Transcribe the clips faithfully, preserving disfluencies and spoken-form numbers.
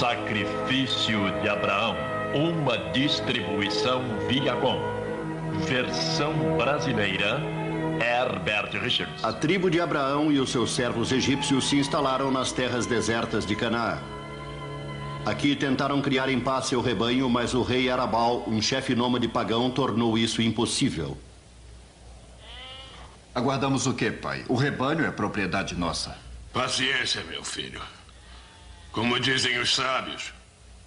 Sacrifício de Abraão, uma distribuição Viacom. Versão brasileira, Herbert Richards. A tribo de Abraão e os seus servos egípcios se instalaram nas terras desertas de Canaã. Aqui tentaram criar em paz seu rebanho, mas o rei Arabal, um chefe nômade pagão, tornou isso impossível. Aguardamos o quê, pai? O rebanho é propriedade nossa. Paciência, meu filho. Como dizem os sábios,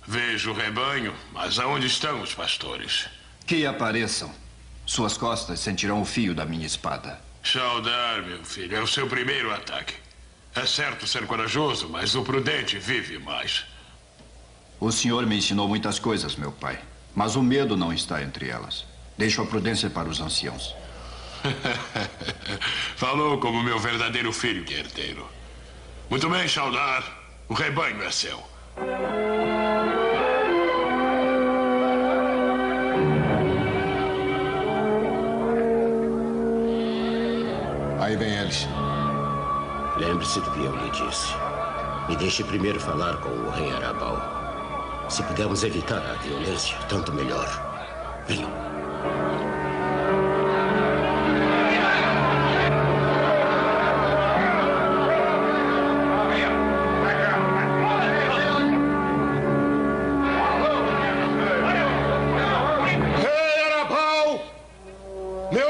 vejo o rebanho, mas aonde estão os pastores? Que apareçam. Suas costas sentirão o fio da minha espada. Saudar, meu filho, é o seu primeiro ataque. É certo ser corajoso, mas o prudente vive mais. O senhor me ensinou muitas coisas, meu pai, mas o medo não está entre elas. Deixo a prudência para os anciãos. Falou como meu verdadeiro filho que herdeiro. Muito bem, Saudar. O rebanho é seu. Aí vem eles. Lembre-se do que eu lhe disse. Me deixe primeiro falar com o rei Arabal. Se pudermos evitar a violência, tanto melhor. Venham.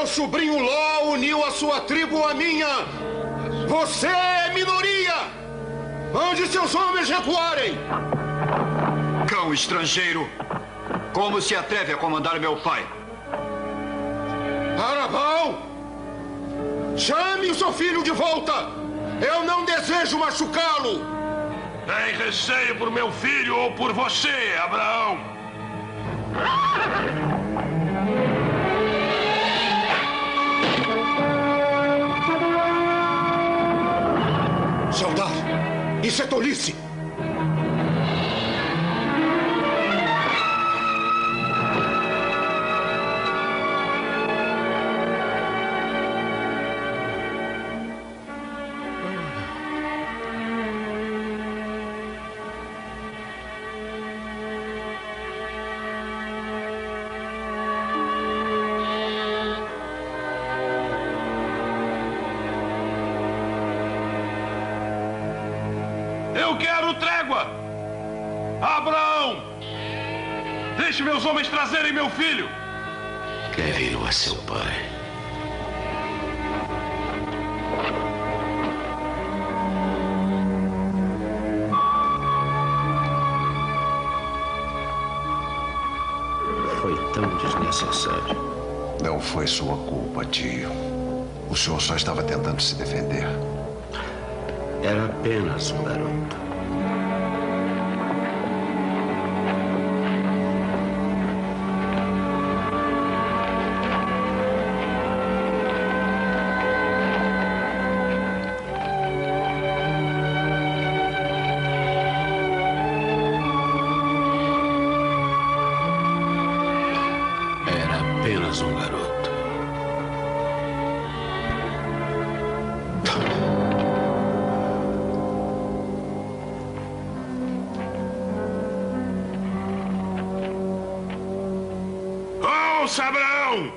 Sobrinho Ló uniu a sua tribo à minha. Você é minoria. Mande seus homens recuarem. Cão estrangeiro, como se atreve a comandar meu pai? Arabal, chame o seu filho de volta. Eu não desejo machucá-lo. Tem receio por meu filho ou por você, Abraão? Saudar, isso é tolice. Eu quero trégua! Abraão! Deixe meus homens trazerem meu filho! Quero a seu pai. Foi tão desnecessário. Não foi sua culpa, tio. O senhor só estava tentando se defender. Era apenas um garoto. Era apenas um garoto. Abraão,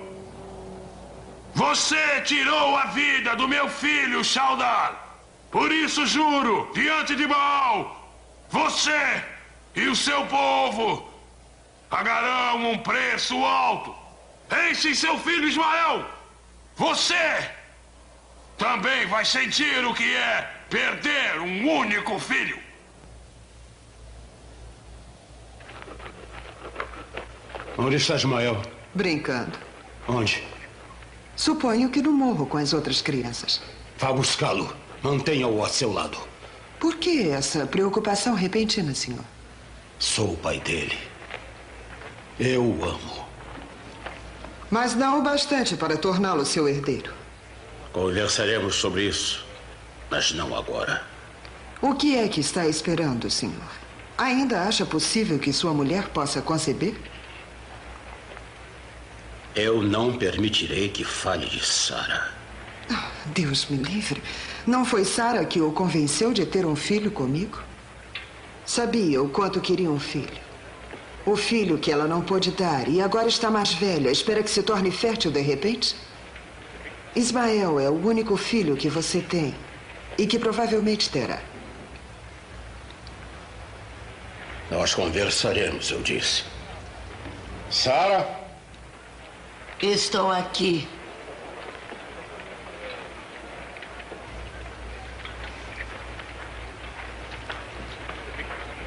você tirou a vida do meu filho Saudar. Por isso juro, diante de Baal, você e o seu povo pagarão um preço alto. Eis seu filho Ismael. Você também vai sentir o que é perder um único filho. Onde está Ismael? Brincando. Onde? Suponho que no morro com as outras crianças. Vá buscá-lo. Mantenha-o a seu lado. Por que essa preocupação repentina, senhor? Sou o pai dele. Eu o amo. Mas não o bastante para torná-lo seu herdeiro. Conversaremos sobre isso, mas não agora. O que é que está esperando, senhor? Ainda acha possível que sua mulher possa conceber? Eu não permitirei que fale de Sara. Oh, Deus me livre. Não foi Sara que o convenceu de ter um filho comigo? Sabia o quanto queria um filho. O filho que ela não pôde dar e agora está mais velha. Espera que se torne fértil de repente? Ismael é o único filho que você tem e que provavelmente terá. Nós conversaremos, eu disse. Sara? Estou aqui.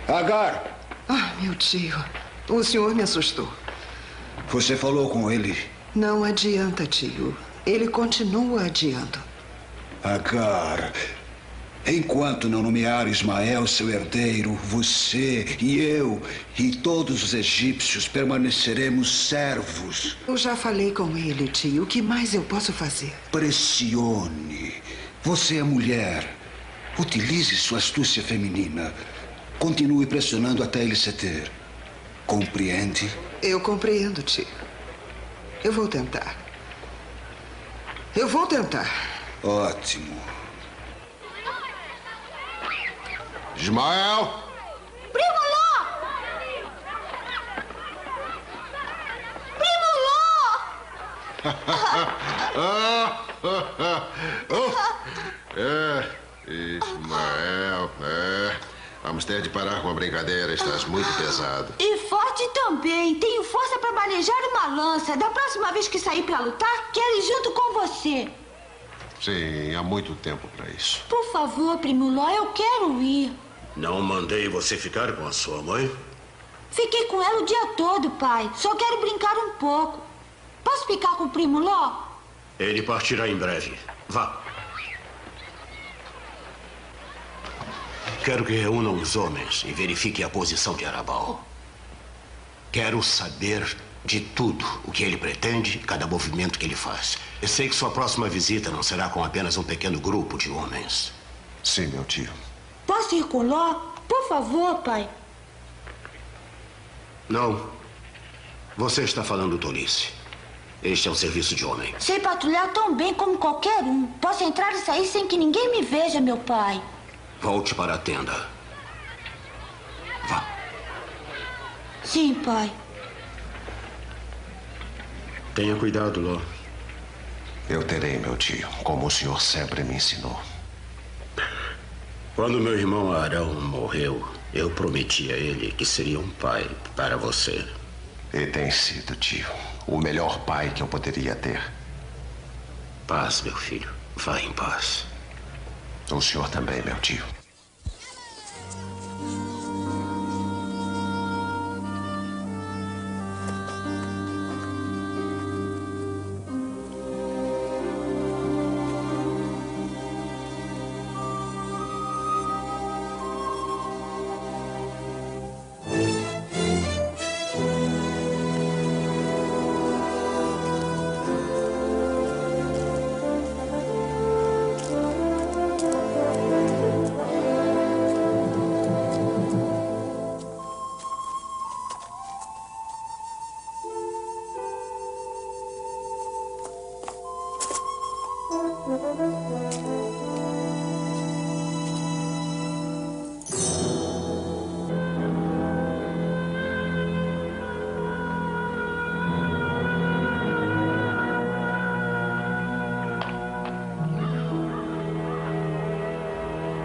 Agar! Ah, meu tio. O senhor me assustou. Você falou com ele? Não adianta, tio. Ele continua adiando. Agar, enquanto não nomear Ismael seu herdeiro, você e eu e todos os egípcios permaneceremos servos. Eu já falei com ele, tio. O que mais eu posso fazer? Pressione. Você é mulher. Utilize sua astúcia feminina. Continue pressionando até ele ceder. Compreende? Eu compreendo, tio. Eu vou tentar. Eu vou tentar. Ótimo. Ismael! Primo Ló! Primo Ló! É, Ismael, é... Vamos ter de parar com a brincadeira, estás muito pesado. E forte também. Tenho força para manejar uma lança. Da próxima vez que sair para lutar, quero ir junto com você. Sim, há muito tempo para isso. Por favor, primo Ló, eu quero ir. Não mandei você ficar com a sua mãe? Fiquei com ela o dia todo, pai. Só quero brincar um pouco. Posso ficar com o primo Ló? Ele partirá em breve. Vá. Quero que reúnam os homens e verifiquem a posição de Arabal. Quero saber de tudo o que ele pretende, cada movimento que ele faz. Eu sei que sua próxima visita não será com apenas um pequeno grupo de homens. Sim, meu tio. Posso ir com Ló? Por favor, pai. Não. Você está falando tolice. Este é um serviço de homem. Sei patrulhar tão bem como qualquer um. Posso entrar e sair sem que ninguém me veja, meu pai. Volte para a tenda. Vá. Sim, pai. Tenha cuidado, Ló. Eu terei, meu tio, como o senhor sempre me ensinou. Quando meu irmão Arão morreu, eu prometi a ele que seria um pai para você. E tem sido, tio, o melhor pai que eu poderia ter. Paz, meu filho. Vá em paz. O senhor também, meu tio.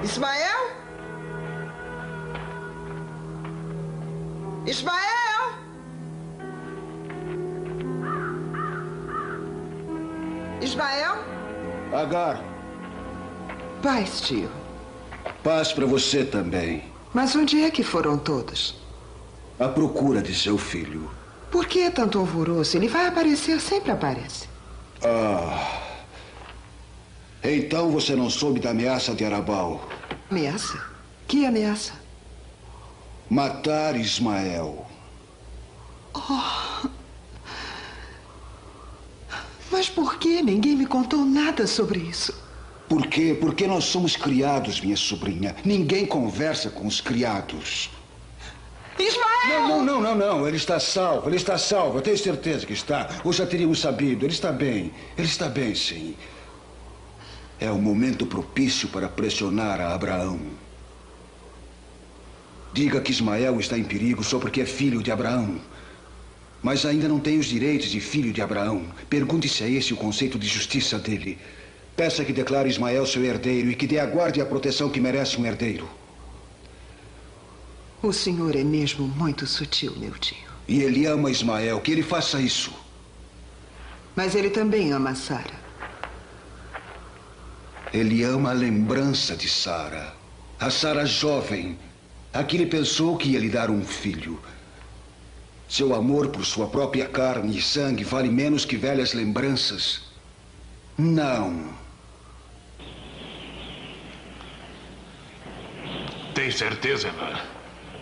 Ismael? Ismael? Ismael? Agar. Paz, tio. Paz para você também. Mas onde é que foram todos? À procura de seu filho. Por que tanto alvoroço? Ele vai aparecer, sempre aparece. Ah... Então você não soube da ameaça de Arabal? Ameaça? Que ameaça? Matar Ismael. Oh. Mas por que ninguém me contou nada sobre isso? Por quê? Porque nós somos criados, minha sobrinha. Ninguém conversa com os criados. Ismael! Não, não, não, não, não. Ele está salvo, ele está salvo. Eu tenho certeza que está. Ou já teríamos sabido. Ele está bem. Ele está bem, sim. É o momento propício para pressionar a Abraão. Diga que Ismael está em perigo só porque é filho de Abraão. Mas ainda não tem os direitos de filho de Abraão. Pergunte se é esse o conceito de justiça dele. Peça que declare Ismael seu herdeiro e que dê à guarda a proteção que merece um herdeiro. O senhor é mesmo muito sutil, meu tio. E ele ama Ismael, que ele faça isso. Mas ele também ama Sara. Ele ama a lembrança de Sara. A Sara jovem, a que ele pensou que ia lhe dar um filho. Seu amor por sua própria carne e sangue vale menos que velhas lembranças. Não. Tem certeza, Evan?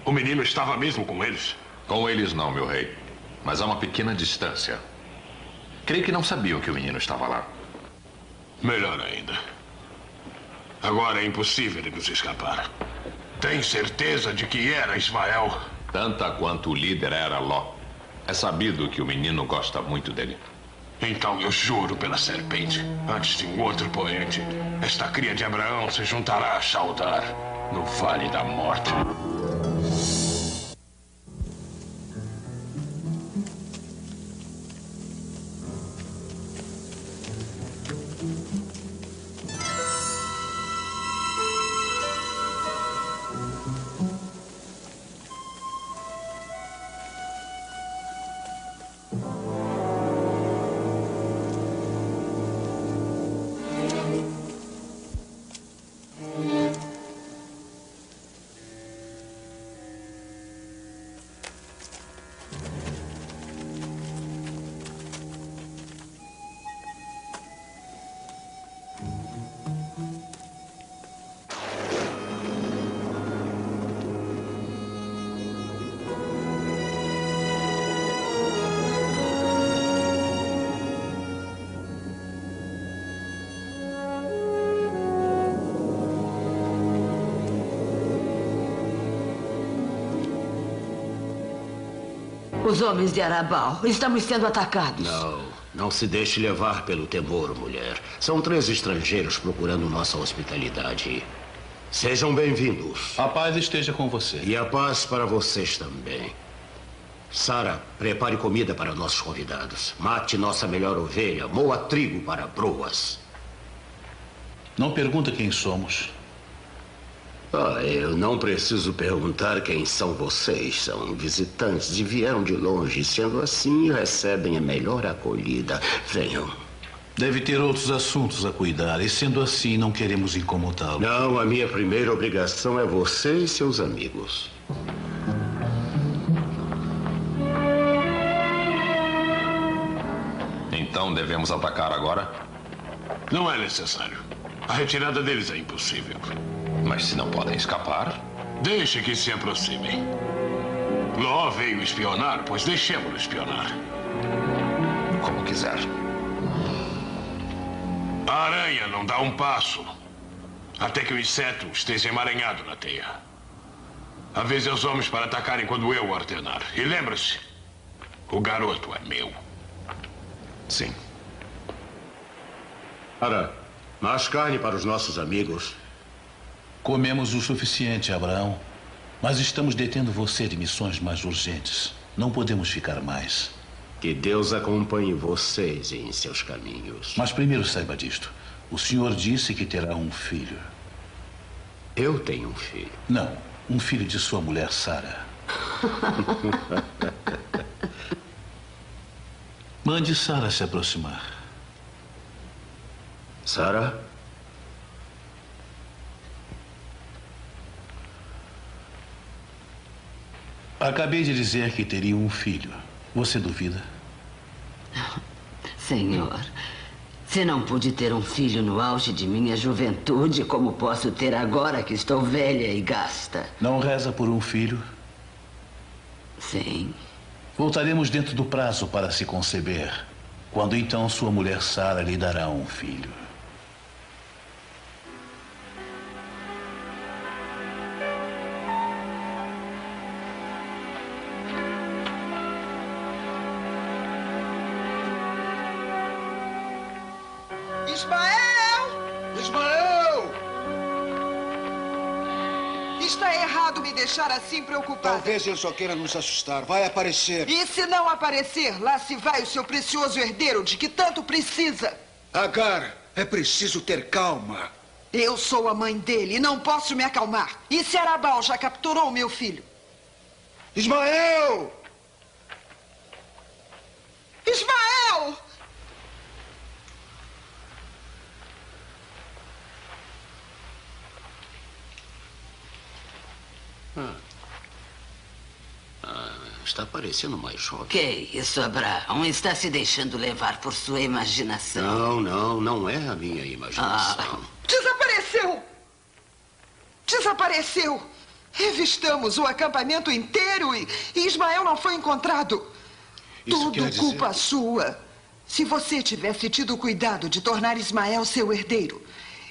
O menino estava mesmo com eles? Com eles não, meu rei. Mas a uma pequena distância. Creio que não sabiam que o menino estava lá. Melhor ainda. Agora é impossível de nos escapar. Tem certeza de que era Ismael? Tanta quanto o líder era Ló. É sabido que o menino gosta muito dele. Então eu juro pela serpente. Antes de um outro poente, esta cria de Abraão se juntará a Shaldar, no Vale da Morte. Os homens de Arabal, estamos sendo atacados. Não, não se deixe levar pelo temor, mulher. São três estrangeiros procurando nossa hospitalidade. Sejam bem-vindos. A paz esteja com você. E a paz para vocês também. Sara, prepare comida para nossos convidados. Mate nossa melhor ovelha, moa trigo para broas. Não pergunta quem somos. Ah, eu não preciso perguntar quem são vocês. São visitantes e vieram de longe. Sendo assim, recebem a melhor acolhida. Venham. Deve ter outros assuntos a cuidar. E sendo assim, não queremos incomodá-lo. Não, a minha primeira obrigação é você e seus amigos. Então devemos atacar agora? Não é necessário. A retirada deles é impossível. Mas se não podem escapar... Deixe que se aproximem. Ló veio espionar, pois deixemos-lo espionar. Como quiser. A aranha não dá um passo até que o inseto esteja emaranhado na teia. Avise aos homens para atacarem quando eu ordenar. E lembre-se, o garoto é meu. Sim. Ara, mais carne para os nossos amigos. Comemos o suficiente, Abraão. Mas estamos detendo você de missões mais urgentes. Não podemos ficar mais. Que Deus acompanhe vocês em seus caminhos. Mas primeiro saiba disto. O senhor disse que terá um filho. Eu tenho um filho? Não, um filho de sua mulher, Sara. Mande Sara se aproximar. Sara? Acabei de dizer que teria um filho. Você duvida? Senhor, se não pude ter um filho no auge de minha juventude, como posso ter agora que estou velha e gasta? Não reza por um filho? Sim. Voltaremos dentro do prazo para se conceber. Quando então sua mulher Sara lhe dará um filho. Está errado me deixar assim preocupada. Talvez ele só queira nos assustar. Vai aparecer. E se não aparecer, lá se vai o seu precioso herdeiro de que tanto precisa. Agar, é preciso ter calma. Eu sou a mãe dele e não posso me acalmar. E se Arabal já capturou meu filho? Ismael! Ismael! Ah. Ah, está parecendo mais jovem. Que isso, Abraão? Está se deixando levar por sua imaginação. Não, não, não é a minha imaginação. Ah. Desapareceu! Desapareceu! Revistamos o acampamento inteiro e, e Ismael não foi encontrado. Isso tudo dizer... culpa sua. Se você tivesse tido cuidado de tornar Ismael seu herdeiro,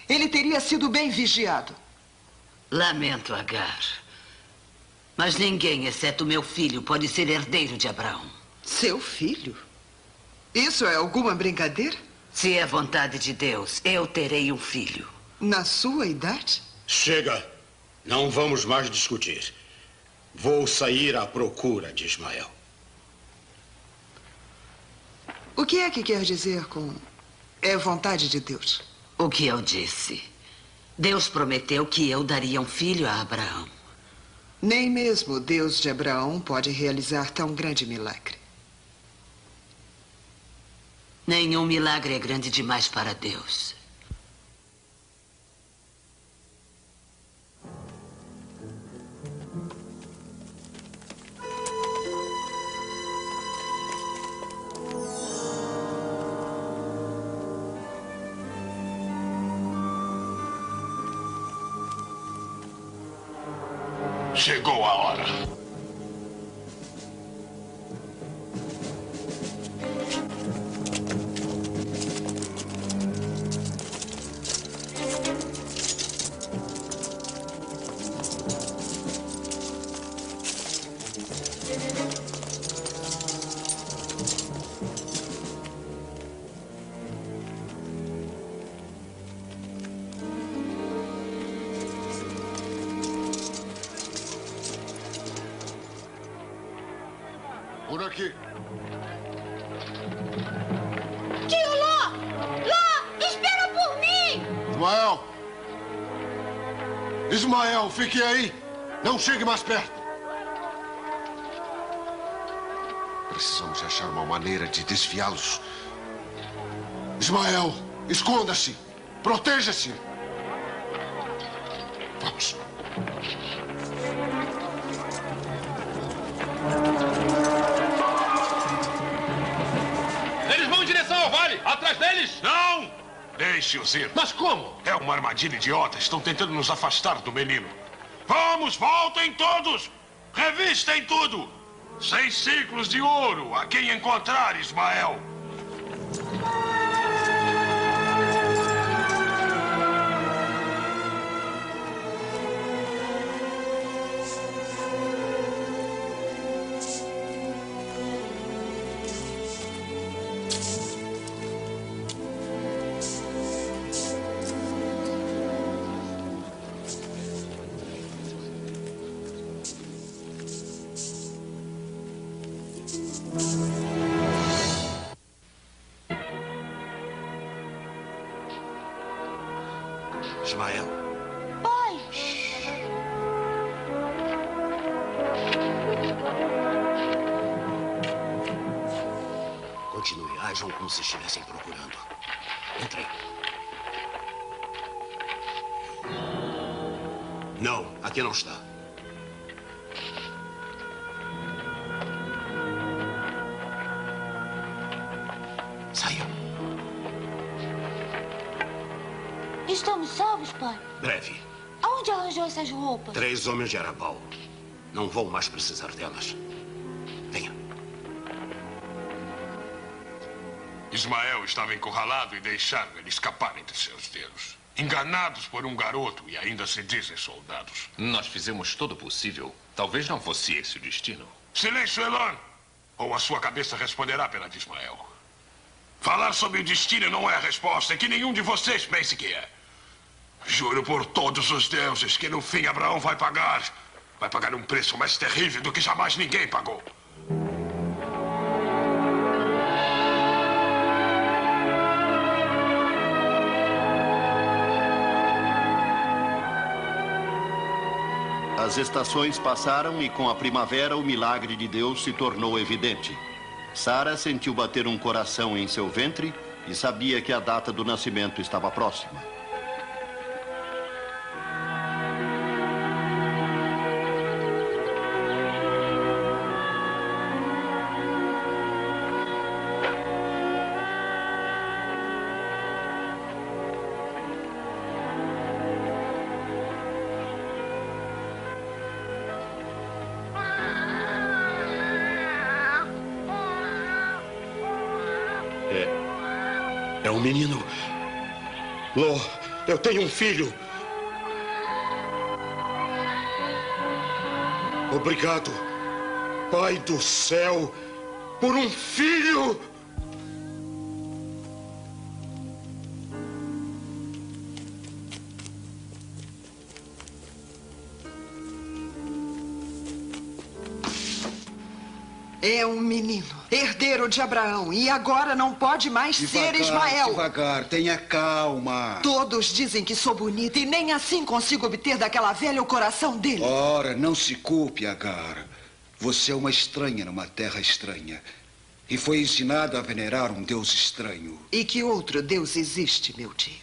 ele teria sido bem vigiado. Lamento, Agar. Mas ninguém, exceto meu filho, pode ser herdeiro de Abraão. Seu filho? Isso é alguma brincadeira? Se é vontade de Deus, eu terei um filho. Na sua idade? Chega. Não vamos mais discutir. Vou sair à procura de Ismael. O que é que quer dizer com é vontade de Deus? O que eu disse. Deus prometeu que eu daria um filho a Abraão. Nem mesmo o Deus de Abraão pode realizar tão grande milagre. Nenhum milagre é grande demais para Deus. Chegou a hora. Por aqui. Tio Ló! Ló, espera por mim! Ismael! Ismael, fique aí! Não chegue mais perto! Precisamos achar uma maneira de desviá-los. Ismael, esconda-se! Proteja-se! Vamos! Atrás deles? Não! Deixe-os ir. Mas como? É uma armadilha idiota. Estão tentando nos afastar do menino. Vamos, voltem todos! Revistem tudo! Seis ciclos de ouro a quem encontrar, Ismael. Ismael. Pai! Continue, ajam como se estivessem procurando. Entrei. Não, aqui não está. Estamos salvos, pai. Breve. Aonde arranjou essas roupas? Três homens de Arabal. Não vou mais precisar delas. Venha. Ismael estava encurralado e deixaram ele escapar entre seus dedos. Enganados por um garoto e ainda se dizem soldados. Nós fizemos todo o possível. Talvez não fosse esse o destino. Silêncio, Elon! Ou a sua cabeça responderá pela de Ismael. Falar sobre o destino não é a resposta, que nenhum de vocês pense que é. Juro por todos os deuses que no fim Abraão vai pagar. Vai pagar um preço mais terrível do que jamais ninguém pagou. As estações passaram e com a primavera o milagre de Deus se tornou evidente. Sara sentiu bater um coração em seu ventre e sabia que a data do nascimento estava próxima. Menino, Lô, eu tenho um filho. Obrigado, Pai do céu, por um filho. É um menino, herdeiro de Abraão, e agora não pode mais devagar, ser Ismael. Devagar, tenha calma. Todos dizem que sou bonita e nem assim consigo obter daquela velha o coração dele. Ora, não se culpe, Agar. Você é uma estranha numa terra estranha e foi ensinada a venerar um Deus estranho. E que outro Deus existe, meu tio?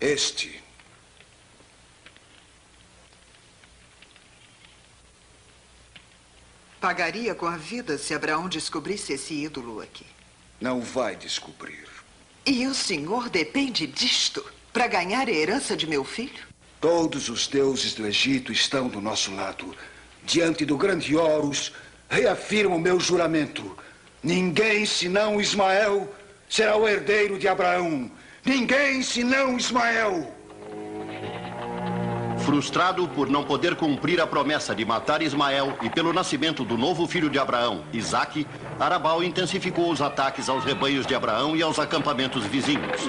Este... Pagaria com a vida se Abraão descobrisse esse ídolo aqui. Não vai descobrir. E o senhor depende disto para ganhar a herança de meu filho? Todos os deuses do Egito estão do nosso lado. Diante do grande Horus, reafirmo meu juramento. Ninguém senão Ismael será o herdeiro de Abraão. Ninguém senão Ismael. Frustrado por não poder cumprir a promessa de matar Ismael e pelo nascimento do novo filho de Abraão, Isaque, Arabal intensificou os ataques aos rebanhos de Abraão e aos acampamentos vizinhos.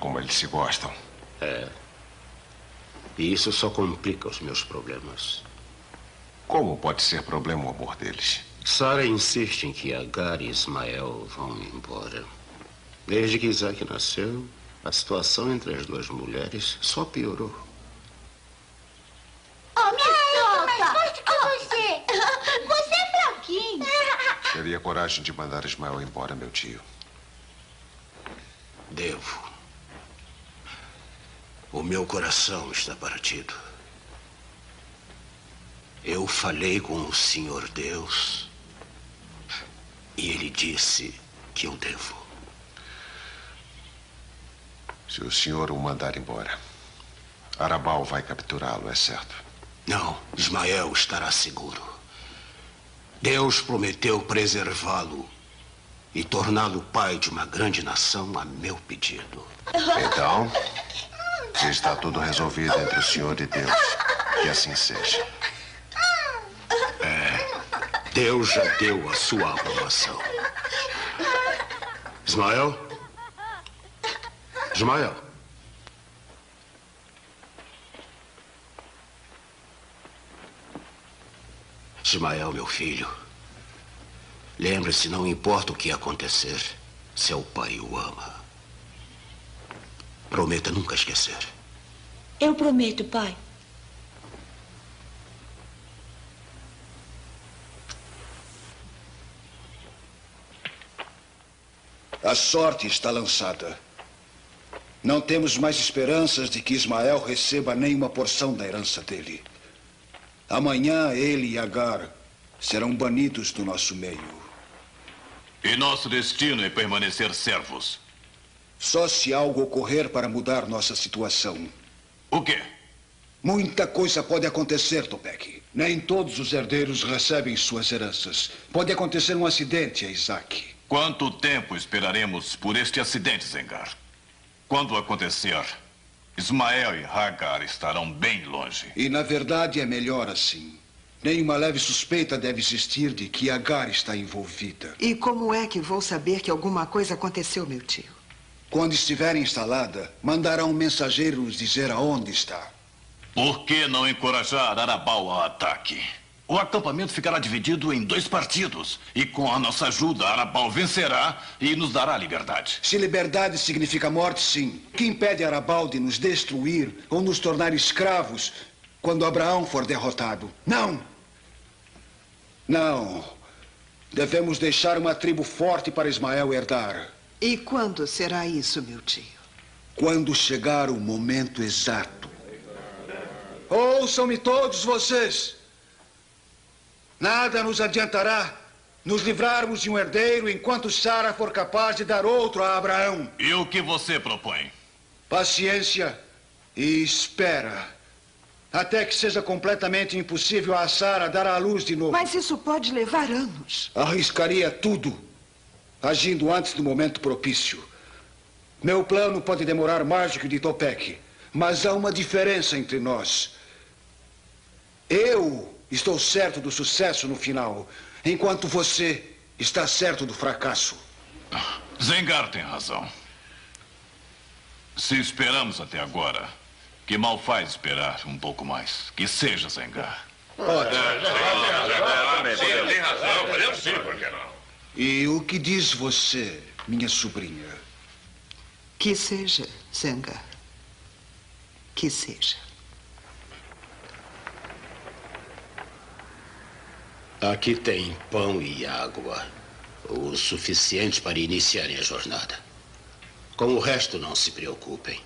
Como eles se gostam. É. E isso só complica os meus problemas. Como pode ser problema o amor deles? Sara insiste em que Agar e Ismael vão embora. Desde que Isaque nasceu, a situação entre as duas mulheres só piorou. Oh, me solta! Mais forte que você! Você é fraquinho! Teria coragem de mandar Ismael embora, meu tio. Devo. O meu coração está partido. Eu falei com o Senhor Deus e ele disse que eu devo. Se o senhor o mandar embora, Arabal vai capturá-lo, é certo? Não, Ismael estará seguro. Deus prometeu preservá-lo e torná-lo pai de uma grande nação a meu pedido. Então... Se está tudo resolvido entre o senhor e Deus, que assim seja. É, Deus já deu a sua aprovação. Ismael? Ismael? Ismael, meu filho. Lembre-se, não importa o que acontecer, seu pai o ama. Prometa nunca esquecer. Eu prometo, pai. A sorte está lançada. Não temos mais esperanças de que Ismael receba nenhuma porção da herança dele. Amanhã ele e Agar serão banidos do nosso meio. E nosso destino é permanecer servos. Só se algo ocorrer para mudar nossa situação. O quê? Muita coisa pode acontecer, Topek. Nem todos os herdeiros recebem suas heranças. Pode acontecer um acidente a Isaac. Quanto tempo esperaremos por este acidente, Zengar? Quando acontecer, Ismael e Hagar estarão bem longe. E na verdade é melhor assim. Nenhuma leve suspeita deve existir de que Hagar está envolvida. E como é que vou saber que alguma coisa aconteceu, meu tio? Quando estiver instalada, mandará um mensageiro nos dizer aonde está. Por que não encorajar Arabal ao ataque? O acampamento ficará dividido em dois partidos. E com a nossa ajuda, Arabal vencerá e nos dará liberdade. Se liberdade significa morte, sim. O que impede Arabal de nos destruir ou nos tornar escravos quando Abraão for derrotado? Não! Não. Devemos deixar uma tribo forte para Ismael herdar. E quando será isso, meu tio? Quando chegar o momento exato. Ouçam-me todos vocês! Nada nos adiantará nos livrarmos de um herdeiro enquanto Sara for capaz de dar outro a Abraão. E o que você propõe? Paciência e espera. Até que seja completamente impossível a Sara dar à luz de novo. Mas isso pode levar anos. Arriscaria tudo, agindo antes do momento propício. Meu plano pode demorar mais do que o de Topek, mas há uma diferença entre nós. Eu... estou certo do sucesso no final, enquanto você está certo do fracasso. Zengar tem razão. Se esperamos até agora, que mal faz esperar um pouco mais. Que seja, Zengar. Tem razão, podemos sim, por que não? E o que diz você, minha sobrinha? Que seja, Zengar. Que seja. Aqui tem pão e água, o suficiente para iniciarem a jornada. Com o resto, não se preocupem.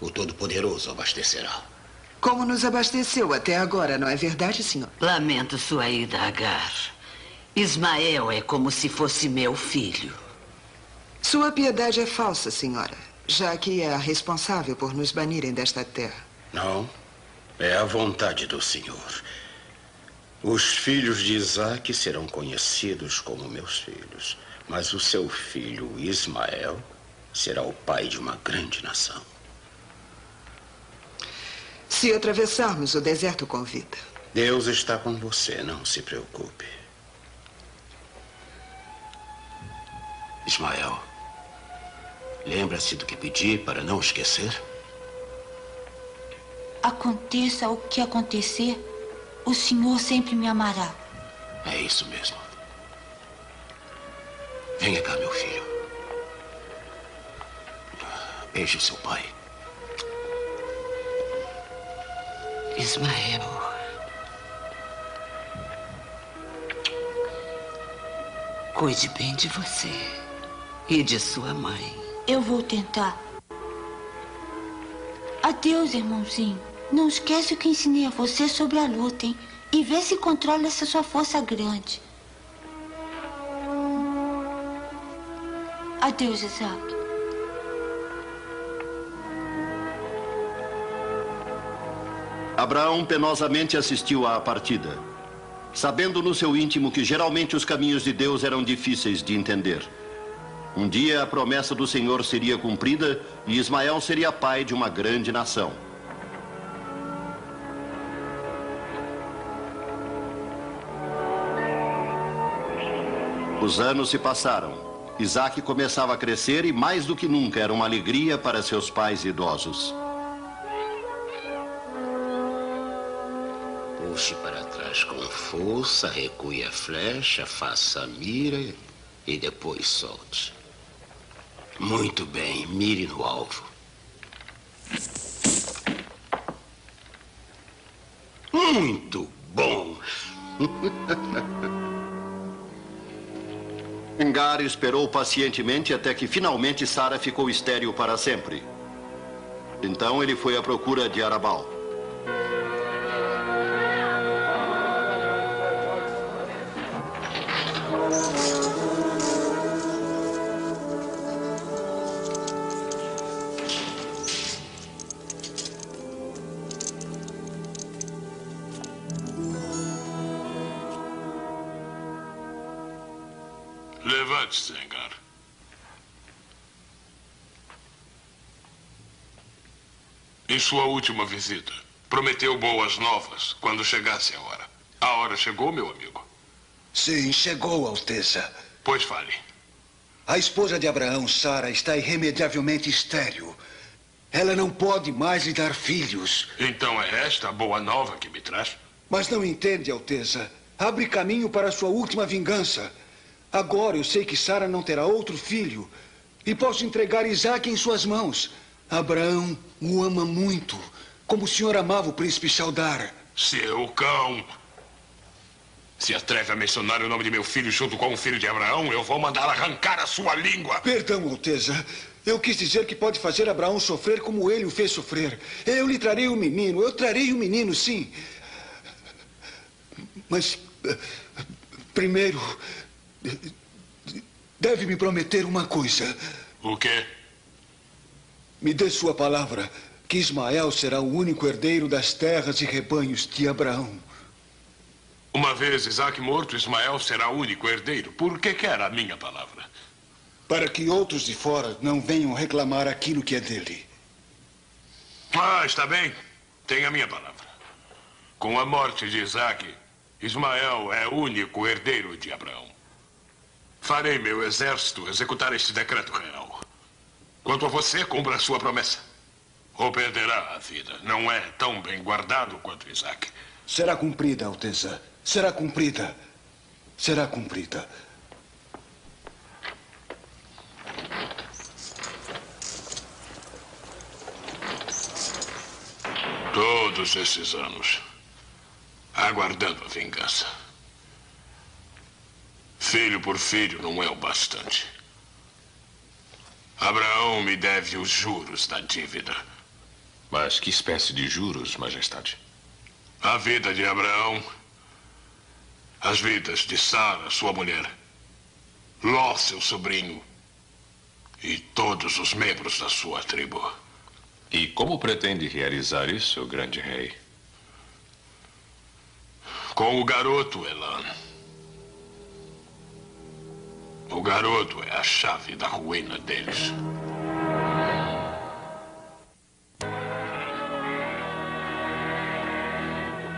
O Todo-Poderoso abastecerá. Como nos abasteceu até agora, não é verdade, senhor? Lamento sua ida, Hagar. Ismael é como se fosse meu filho. Sua piedade é falsa, senhora, já que é a responsável por nos banirem desta terra. Não, é a vontade do senhor. Os filhos de Isaac serão conhecidos como meus filhos, mas o seu filho Ismael será o pai de uma grande nação. Se atravessarmos o deserto com vida, Deus está com você, não se preocupe. Ismael, lembra-se do que pedi para não esquecer? Aconteça o que acontecer, o senhor sempre me amará. É isso mesmo. Venha cá, meu filho. Beije o seu pai. Ismael. Cuide bem de você e de sua mãe. Eu vou tentar. Adeus, irmãozinho. Não esquece o que ensinei a você sobre a luta, hein? E vê se controla essa sua força grande. Adeus, Isaac. Abraão penosamente assistiu à partida, sabendo no seu íntimo que geralmente os caminhos de Deus eram difíceis de entender. Um dia a promessa do Senhor seria cumprida e Ismael seria pai de uma grande nação. Os anos se passaram. Isaac começava a crescer e mais do que nunca era uma alegria para seus pais idosos. Puxe para trás com força, recue a flecha, faça a mira e depois solte. Muito bem, mire no alvo. Muito bom! Zengar esperou pacientemente até que finalmente Sara ficou estéril para sempre. Então ele foi à procura de Arabal. pode se zangar. Em sua última visita, prometeu boas novas quando chegasse a hora. A hora chegou, meu amigo? Sim, chegou, Alteza. Pois fale. A esposa de Abraão, Sara, está irremediavelmente estéril. Ela não pode mais lhe dar filhos. Então é esta a boa nova que me traz? Mas não entende, Alteza. Abre caminho para sua última vingança. Agora eu sei que Sara não terá outro filho. E posso entregar Isaac em suas mãos. Abraão o ama muito, como o senhor amava o príncipe Shaldar. Seu cão! Se atreve a mencionar o nome de meu filho junto com o filho de Abraão, eu vou mandar arrancar a sua língua. Perdão, Alteza. Eu quis dizer que pode fazer Abraão sofrer como ele o fez sofrer. Eu lhe trarei o menino, eu trarei o menino, sim. Mas, primeiro, deve me prometer uma coisa. O quê? Me dê sua palavra que Ismael será o único herdeiro das terras e rebanhos de Abraão. Uma vez Isaac morto, Ismael será o único herdeiro. Por que quer a minha palavra? Para que outros de fora não venham reclamar aquilo que é dele. Ah, está bem. Tem a minha palavra. Com a morte de Isaac, Ismael é o único herdeiro de Abraão. Farei meu exército executar este decreto real. Quanto a você, cumpra a sua promessa. Ou perderá a vida. Não é tão bem guardado quanto Isaac. Será cumprida, Alteza. Será cumprida. Será cumprida. Todos esses anos, aguardando a vingança. Filho por filho não é o bastante. Abraão me deve os juros da dívida. Mas que espécie de juros, Majestade? A vida de Abraão, as vidas de Sara, sua mulher, Ló, seu sobrinho, e todos os membros da sua tribo. E como pretende realizar isso, grande rei? Com o garoto, Elan. O garoto é a chave da ruína deles.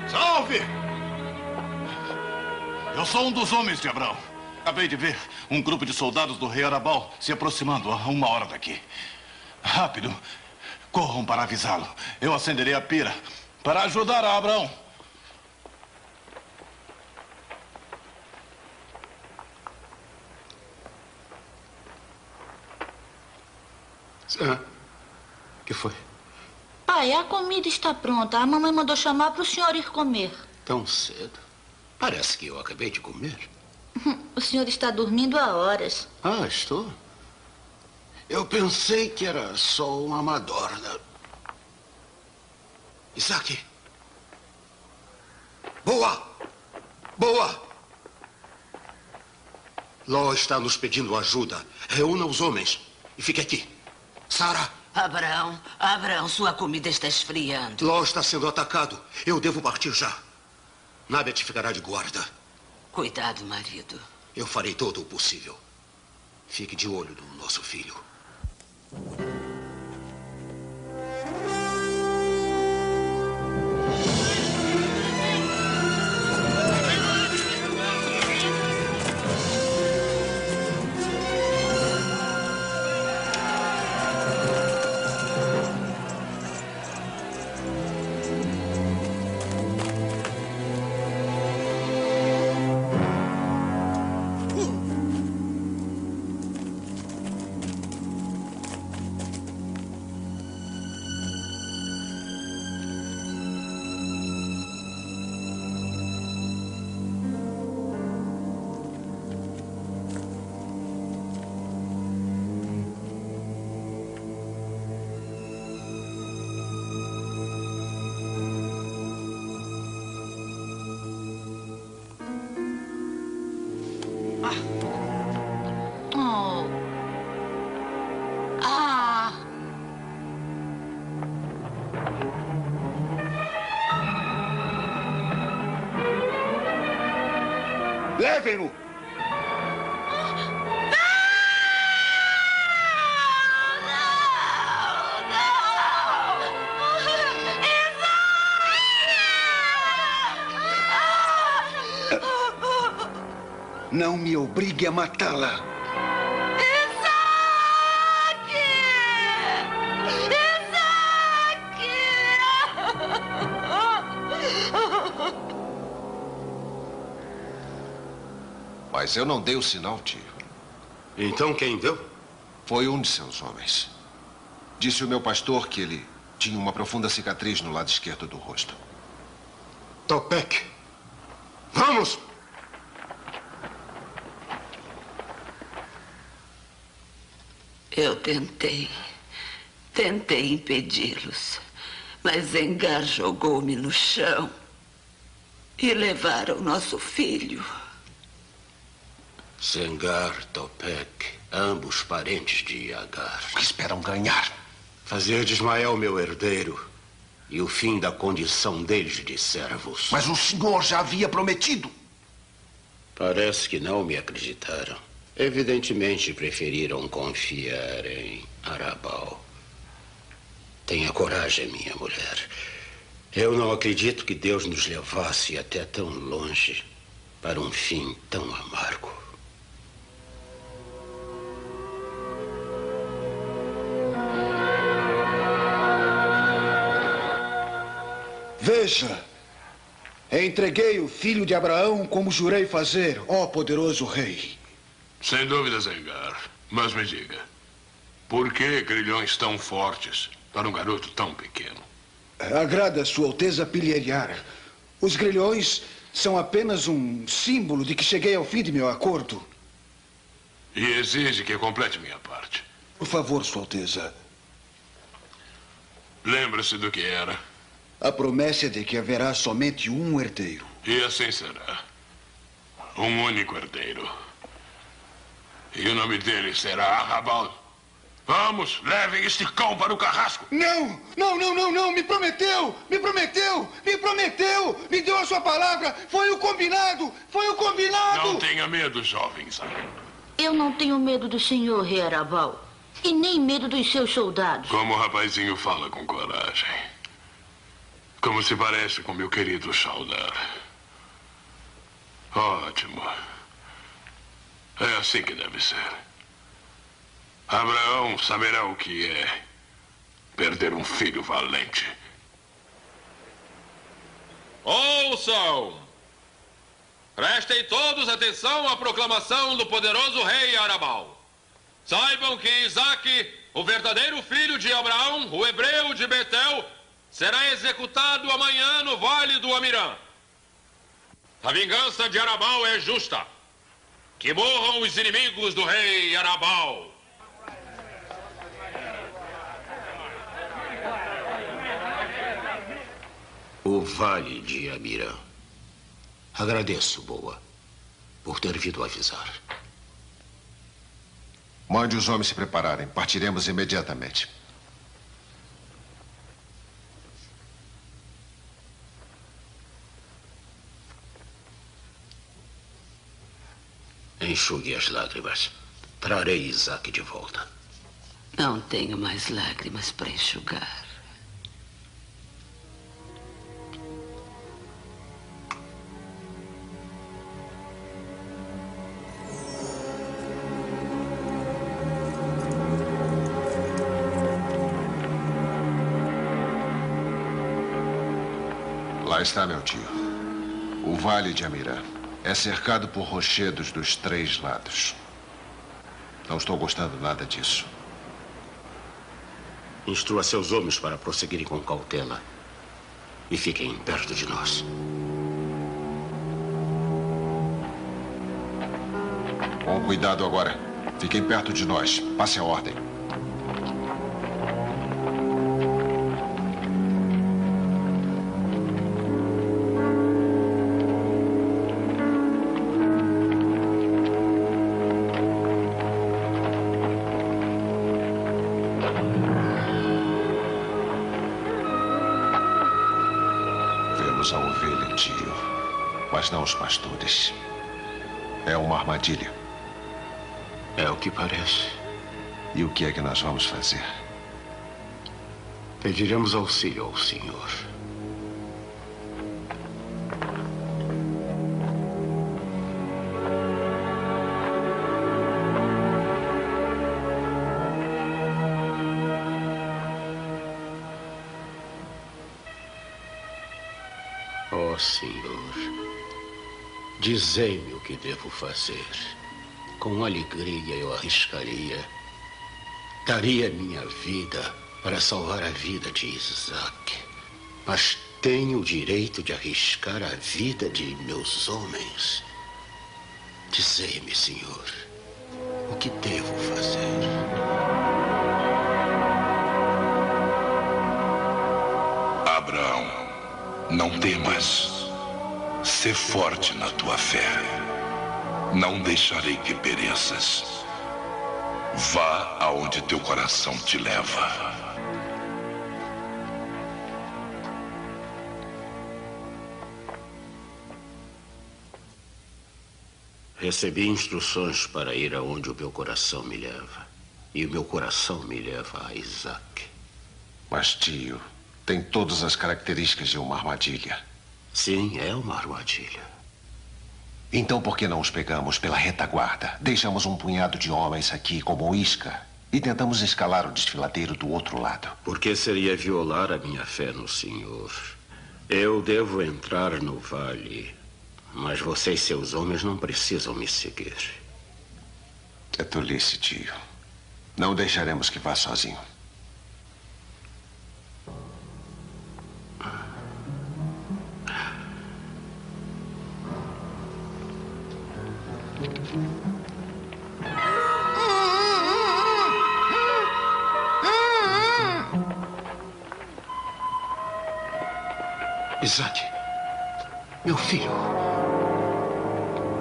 Salve! Eu sou um dos homens de Abraão. Acabei de ver um grupo de soldados do rei Arabal se aproximando a uma hora daqui. Rápido! Corram para avisá-lo. Eu acenderei a pira para ajudar a Abraão. Ah, que foi? Pai, a comida está pronta. A mamãe mandou chamar para o senhor ir comer. Tão cedo? Parece que eu acabei de comer. O senhor está dormindo há horas. Ah, estou. Eu pensei que era só uma amadora. Isaac! Boa! Boa! Ló está nos pedindo ajuda. Reúna os homens e fique aqui. Sara! Abraão, Abraão, sua comida está esfriando. Ló está sendo atacado. Eu devo partir já. Nabet ficará de guarda. Cuidado, marido. Eu farei todo o possível. Fique de olho no nosso filho. Levem-no! Ah! Não me obrigue a matá-la. Isaac! Isaac! Mas eu não dei o sinal, tio. Então quem deu? Foi um de seus homens. Disse o meu pastor que ele tinha uma profunda cicatriz no lado esquerdo do rosto. Topek! Vamos! Eu tentei, tentei impedi-los, mas Engar jogou-me no chão e levaram nosso filho. Sengar, Topek, ambos parentes de Agar. O que esperam ganhar? Fazer de Ismael meu herdeiro e o fim da condição deles de servos. Mas o senhor já havia prometido. Parece que não me acreditaram. Evidentemente, preferiram confiar em Arabal. Tenha coragem, minha mulher. Eu não acredito que Deus nos levasse até tão longe para um fim tão amargo. Veja, entreguei o filho de Abraão como jurei fazer, ó poderoso rei. Sem dúvida, Engar. Mas me diga, por que grilhões tão fortes para um garoto tão pequeno? Agrada Sua Alteza Pilheriara. Os grilhões são apenas um símbolo de que cheguei ao fim de meu acordo. E exige que eu complete minha parte. Por favor, Sua Alteza. Lembra-se do que era? A promessa de que haverá somente um herdeiro. E assim será. Um único herdeiro. E o nome dele será Arrabal. Vamos, levem este cão para o carrasco. Não, não, não, não, não. Me prometeu, me prometeu, me prometeu. Me deu a sua palavra. Foi o combinado, foi o combinado. Não tenha medo, jovem Zayn. Eu não tenho medo do senhor, rei Arrabal. E nem medo dos seus soldados. Como o rapazinho fala com coragem. Como se parece com meu querido Shaldar. Ótimo. É assim que deve ser. Abraão saberá o que é perder um filho valente. Ouçam! Prestem todos atenção à proclamação do poderoso rei Arabal. Saibam que Isaac, o verdadeiro filho de Abraão, o hebreu de Betel, será executado amanhã no Vale do Amirã. A vingança de Arabal é justa. Que morram os inimigos do rei Arabal. O Vale de Amirã. Agradeço, Boa, por ter vindo avisar. Mande os homens se prepararem. Partiremos imediatamente. Enxugue as lágrimas. Trarei Isaac de volta. Não tenho mais lágrimas para enxugar. Lá está, meu tio. O Vale de Amirã. É cercado por rochedos dos três lados. Não estou gostando nada disso. Instrua seus homens para prosseguirem com cautela. E fiquem perto de nós. Com cuidado agora. Fiquem perto de nós. Passe a ordem. Não os pastores. É uma armadilha. É o que parece. E o que é que nós vamos fazer? Pediremos auxílio ao senhor. Ó Senhor, dizei-me o que devo fazer. Com alegria eu arriscaria. Daria minha vida para salvar a vida de Isaac. Mas tenho o direito de arriscar a vida de meus homens. Dizei-me, Senhor, o que devo fazer? Abraão, não temas. Sê forte na tua fé. Não deixarei que pereças. Vá aonde teu coração te leva. Recebi instruções para ir aonde o meu coração me leva. E o meu coração me leva a Isaac. Mas, tio, tem todas as características de uma armadilha. Sim, é uma armadilha. Então por que não os pegamos pela retaguarda? Deixamos um punhado de homens aqui como isca e tentamos escalar o desfiladeiro do outro lado. Porque seria violar a minha fé no Senhor. Eu devo entrar no vale... Mas você e seus homens não precisam me seguir. É tolice, tio. Não deixaremos que vá sozinho. Isaac, meu filho.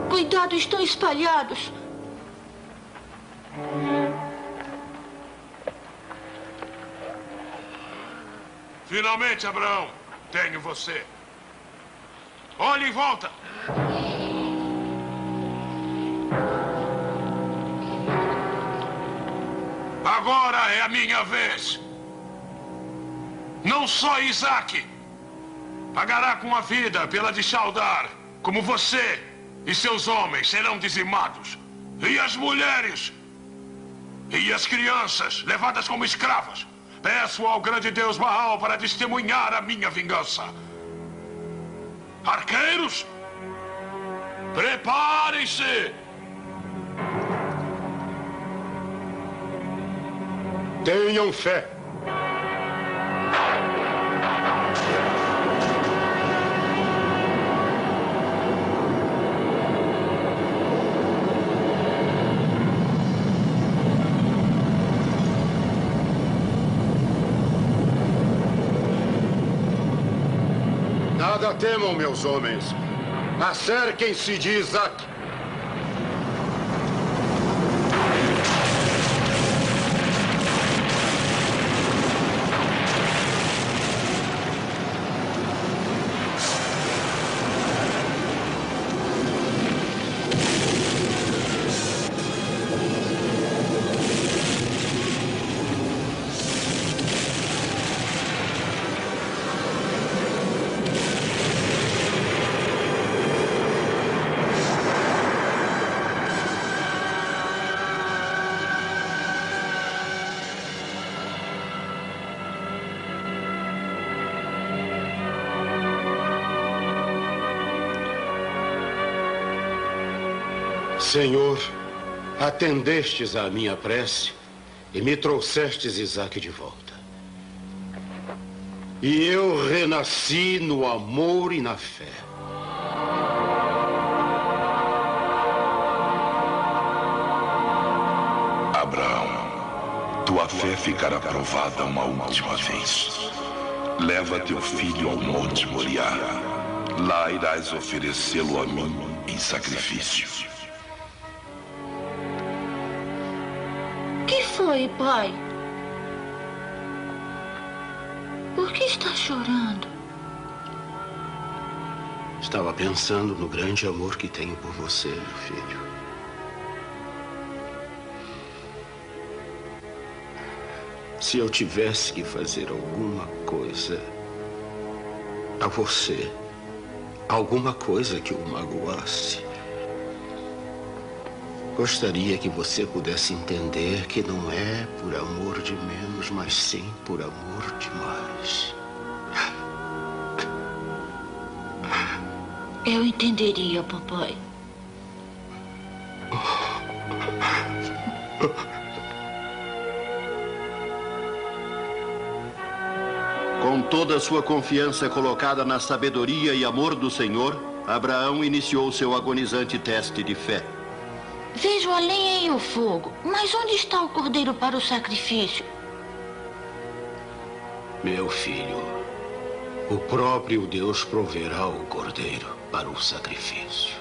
Cuidado, estão espalhados. Finalmente, Abraão, tenho você. Olhe em volta. Agora é a minha vez. Não só Isaac pagará com a vida pela de Shaldar, como você. E seus homens serão dizimados. E as mulheres e as crianças levadas como escravas. Peço ao grande Deus Baal para testemunhar a minha vingança. Arqueiros, preparem-se. Tenham fé. Nada temam, meus homens. Acerquem-se de Isaac. Senhor, atendestes à minha prece e me trouxestes Isaac de volta. E eu renasci no amor e na fé. Abraão, tua fé ficará provada uma última vez. Leva teu filho ao Monte Moriá. Lá irás oferecê-lo a mim em sacrifício. Oi, pai. Por que está chorando? Estava pensando no grande amor que tenho por você, meu filho. Se eu tivesse que fazer alguma coisa a você, alguma coisa que o magoasse, gostaria que você pudesse entender que não é por amor de menos, mas sim por amor de mais. Eu entenderia, papai. Com toda a sua confiança colocada na sabedoria e amor do Senhor, Abraão iniciou seu agonizante teste de fé. Vejo a lenha e o fogo, mas onde está o cordeiro para o sacrifício? Meu filho, o próprio Deus proverá o cordeiro para o sacrifício.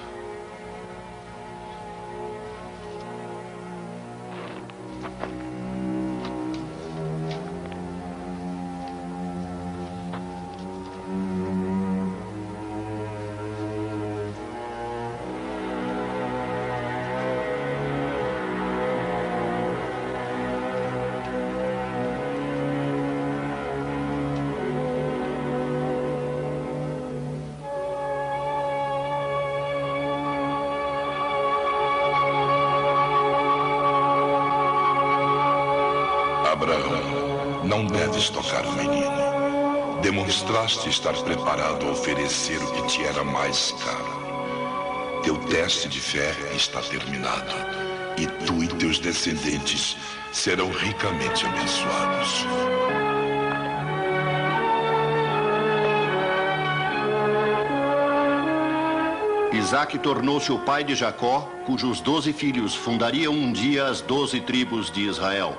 Não deves tocar o menino. Demonstraste estar preparado a oferecer o que te era mais caro. Teu teste de fé está terminado, e tu e teus descendentes serão ricamente abençoados. Isaque tornou-se o pai de Jacó, cujos doze filhos fundariam um dia as doze tribos de Israel.